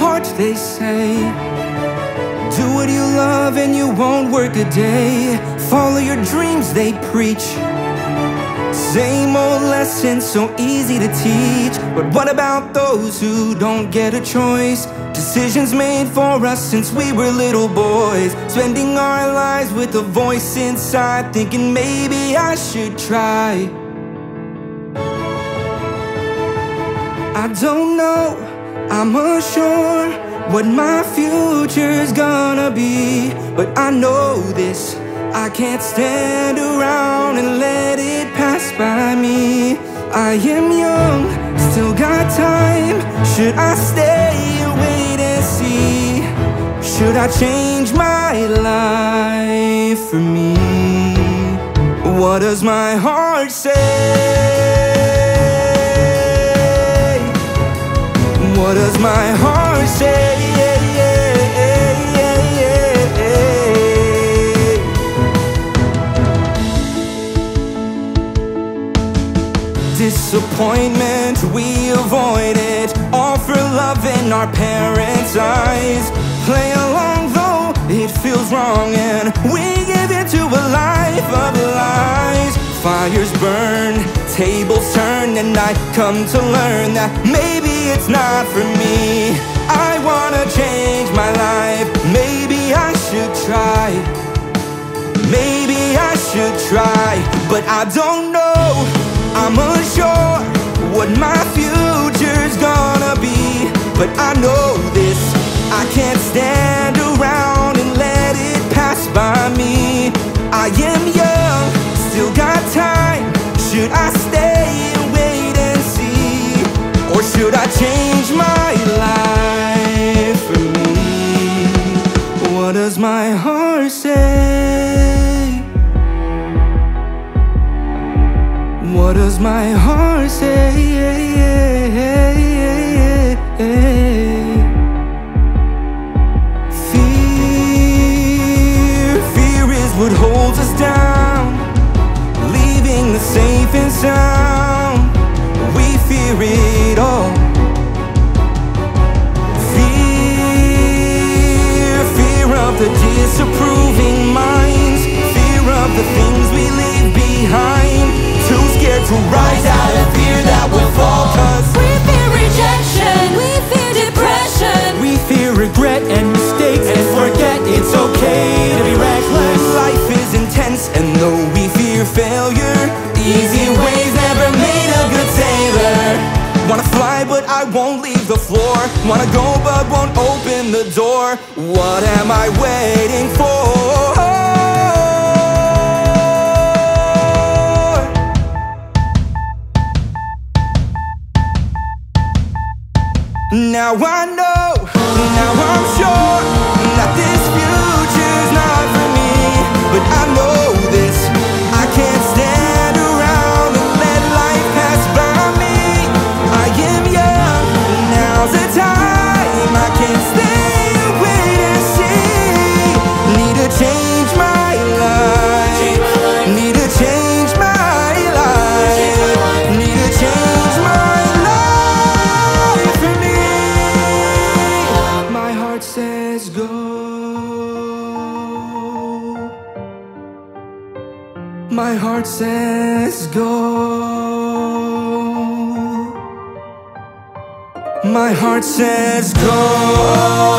heart, they say. Do what you love and you won't work a day. Follow your dreams, they preach. Same old lesson, so easy to teach. But what about those who don't get a choice? Decisions made for us since we were little boys. Spending our lives with a voice inside, thinking maybe I should try. I don't know, I'm unsure what my future's gonna be. But I know this, I can't stand around and let it pass by me. I am young, still got time. Should I stay and wait and see? Should I change my life for me? What does my heart say? What does my heart say? Disappointment, we avoid it, all for love in our parents' eyes. Play along though, it feels wrong, and we give in to a life of lies. Fires burn, tables turn, and I come to learn that maybe it's not for me. I wanna change my life, maybe I should try. Maybe I should try, but I don't know. I'm unsure what my future's gonna be. But I know this, I can't stand around and let it pass by me. I am young, still got time. Should I stay and wait and see? Or should I change my life for me? What does my heart say? What does my heart say? Fear is what holds us down, leaving us safe and sound. We fear it all. Fear of the disapproving minds, fear of the things we leave behind. Too scared to rise out of fear that we'll fall. 'Cause we fear rejection, we fear depression, we fear regret and mistakes, and forget it's okay to be reckless. Life is intense, and though we fear failure, easy ways never made a good sailor. Wanna fly but I won't leave the floor, wanna go but won't open the door. What am I waiting for? Now I know, now I'm sure that this future's not for me. But I know this, I can't stand around and let life pass by me. I am young, now's the time. I can't stay and wait and see. Need to change my life, need to change my life, need to change my life. My heart says go. My heart says go. My heart says go.